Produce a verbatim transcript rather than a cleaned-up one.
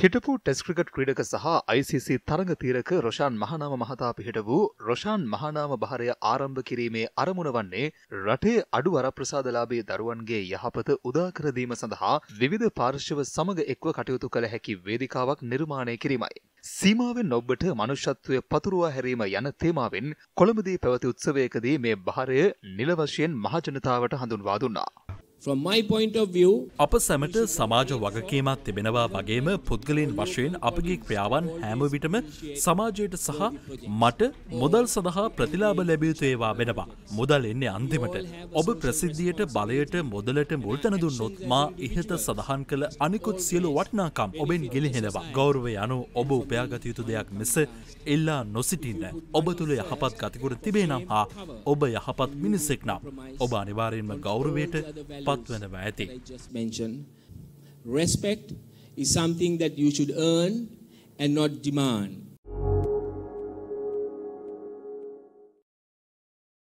ಹಿಟಪು test cricket ಕ್ರೀಡಕ ಸಹ ICC ತರಂಗ ತೀರಕ್ಕೆ ರೋಷಾನ್ ಮಹಾನಾಮ ಮಹತಾಪ ಹಿಟವು ರೋಷಾನ್ ಮಹಾನಾಮ ಬಹರೆಯ ಆರಂಭ ಕಿರೀಮೆ ಅರಮುಣವನ್ನೇ ರಟೆ ಅಡುವರ ಪ್ರಸಾದಲಾಭಿ ದರುವನ್ಗೆ ಯಹಪತ ಉದಾಕರ ದೀಮ ಸಂದಹ ವಿವಿಧ ಪಾರ್ಶ್ವ ಸಮಗ ಎಕ್ವ ಕಟಯುತು ಕಲ ಹೆಕಿ ವೇದಿಕಾವಕ್ ನಿರ್ಮಾಣೆ ಕಿರೀಮೈ සීමාවෙන් ඔබට මනුෂ්‍යත්වය පතුරවා හැරීම යන තේමාවෙන් කොළඹදී පැවති උත්සවයකදී මේ බහරය නිල වශයෙන් මහ ජනතාවට හඳුන්වා දුන්නා. From my point of view අප සැමට සමාජ වගකීමක් තිබෙනවා වගේම පුද්ගලයන් වශයෙන් අපගේ ක්‍රියාවන් හැම විටම සමාජයට සහ මට මුදල් සඳහා ප්‍රතිලාභ ලැබිය යුතු ඒවා වෙනවා. මුදල් එන්නේ අන්තිමට. ඔබ ප්‍රසිද්ධියට බලයට මුදලට මුල් තැන දුන්නොත් මා ඉහත සඳහන් කළ අනිකුත් සියලු වටිනාකම් ඔබෙන් ගිලිහෙනවා. ගෞරවය අනු ඔබ උපයාගත යුතු දෙයක් මිස එල්ලා නොසිටින්න. ඔබ තුල යහපත් ගතිගුණ තිබේ නම් හා ඔබ යහපත් මිනිසෙක් නම් ඔබ අනිවාර්යයෙන්ම ගෞරවයට පත්වෙනවා ඇති. Respect is something that you should earn and not demand.